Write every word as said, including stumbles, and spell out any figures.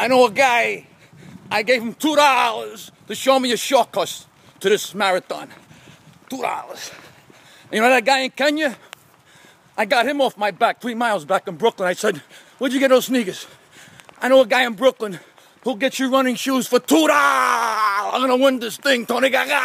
I know a guy, I gave him two dollars to show me a shortcut to this marathon. Two dollars. You know that guy in Kenya? I got him off my back three miles back in Brooklyn. I said, where'd you get those sneakers? I know a guy in Brooklyn who'll get you running shoes for two dollars. I'm gonna win this thing, Tony Gaga.